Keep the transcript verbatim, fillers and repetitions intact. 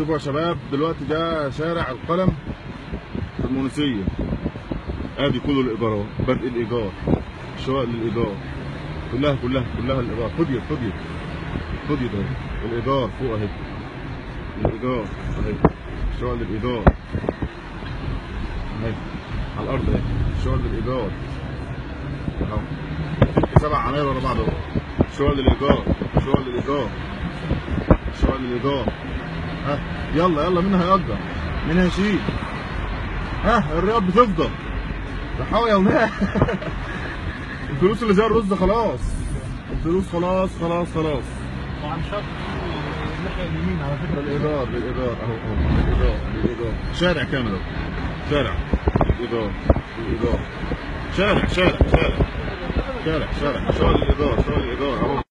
شوفوا يا شباب دلوقتي ده شارع القلم في المنوفيه، ادي كله الايجارات، بدء الايجار، شقق للايجار، كلها كلها كلها الايجار، فضيت فضيت فضيت اهي، الايجار فوق اهي، الايجار اهي، شقق للايجار اهي، على الارض اهي، شقق للايجار اهو، سبع عماير ورا بعض اهو، شقق للايجار، شقق للايجار، شقق للايجار، ها يلا يلا مين هيأجر؟ مين هيشيل؟ ها الرياض بتفضل ضحايا وناس. الفلوس اللي زي الرز خلاص، الفلوس خلاص خلاص خلاص. وعن شط الناحيه اليمين على فكره الايجار، الايجار اهو اهو، الايجار الايجار، شارع كامل اهو، شارع الايجار الايجار، شارع شارع شارع شارع شارع، شارع الايجار شارع الايجار اهو.